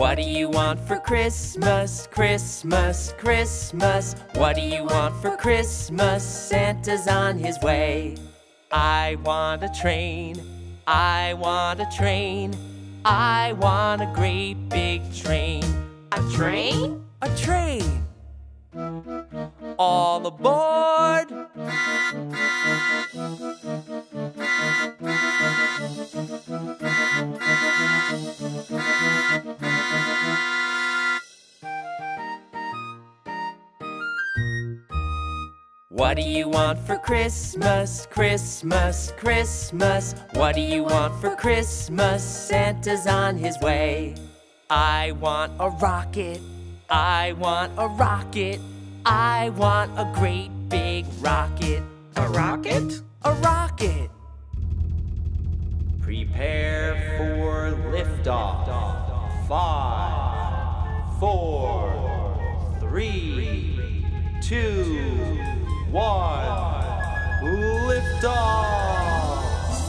What do you want for Christmas? Christmas, Christmas. What do you want for Christmas? Santa's on his way. I want a train. I want a train. I want a great big train. A train? A train. All aboard! What do you want for Christmas? Christmas, Christmas. What do you want for Christmas? Santa's on his way. I want a rocket. I want a rocket. I want a great big rocket. A rocket? A rocket. Prepare for liftoff. 5, 4, 3, 2, 1. Liftoff.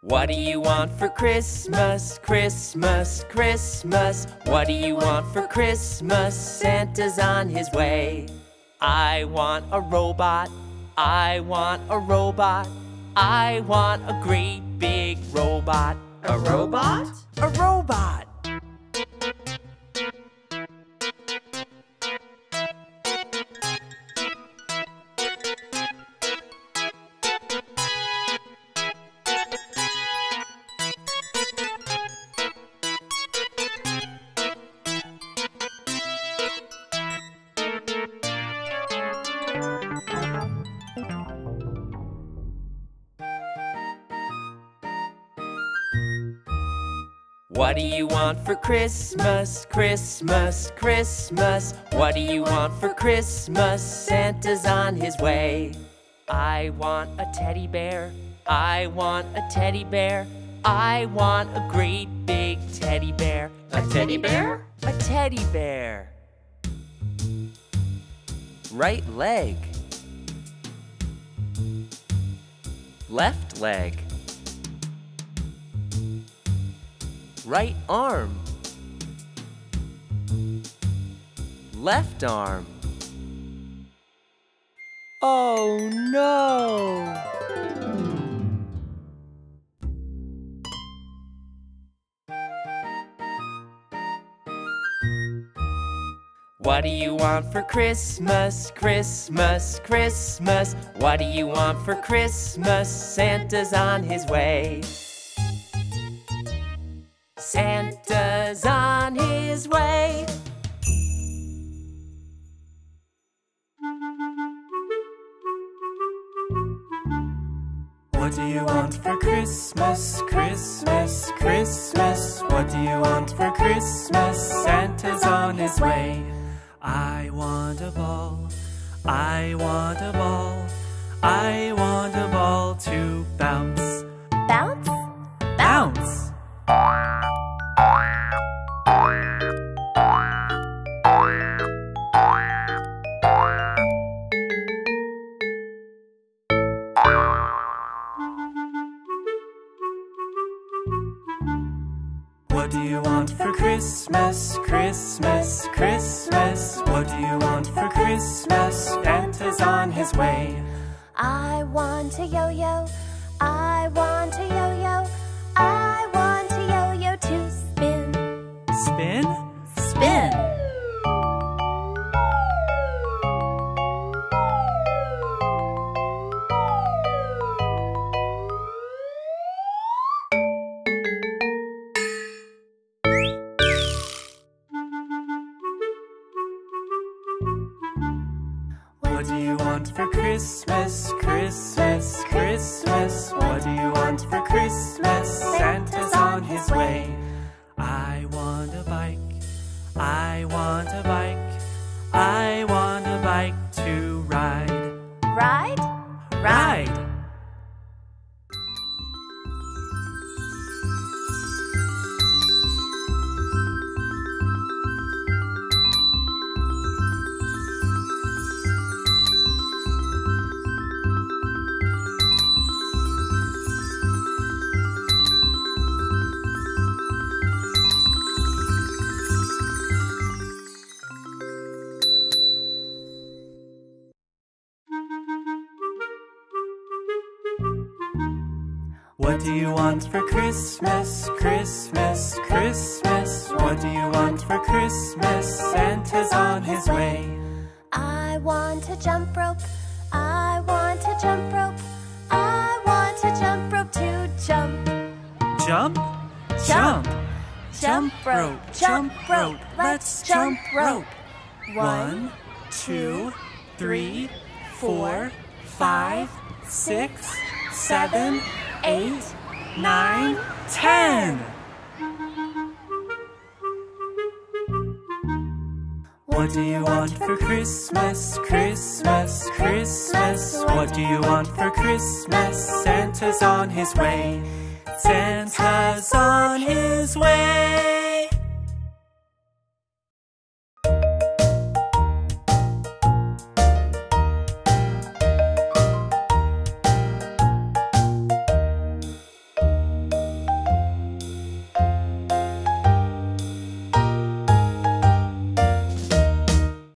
What do you want for Christmas? Christmas, Christmas. What do you want for Christmas? Santa's on his way. I want a robot. I want a robot. I want a great big robot. A robot? A robot. What do you want for Christmas? Christmas, Christmas. What do you want for Christmas? Santa's on his way. I want a teddy bear. I want a teddy bear. I want a great big teddy bear. A teddy bear? A teddy bear. Right leg. Left leg. Right arm. Left arm. Oh no! What do you want for Christmas? Christmas, Christmas. What do you want for Christmas? Santa's on his way. Santa's on his way. What do you want for Christmas? Christmas, Christmas. What do you want for Christmas? Santa's on his way. I want a ball. I want a ball. I want a ball to bounce. Bounce? Bounce. What do you want for Christmas? Christmas, Christmas. What do you want for Christmas? Santa's on his way. I want a yo-yo. I want a yo-yo. I want a yo-yo to spin. Spin? Spin. What do you want for Christmas? Christmas, Christmas. What do you want for Christmas? Santa's on his way. I want a bike. I want a bike. I want a bike to ride. Ride? Ride. What do you want for Christmas, Christmas, Christmas? What do you want for Christmas? Santa's on his way. I want a jump rope, I want a jump rope, I want a jump rope to jump. Jump? Jump! Jump rope, let's jump rope. 1, 2, 3, 4, 5, 6, 7, 8, 9, 10. What do you want for Christmas, Christmas, Christmas? What do you want for Christmas? Santa's on his way. Santa's on his way.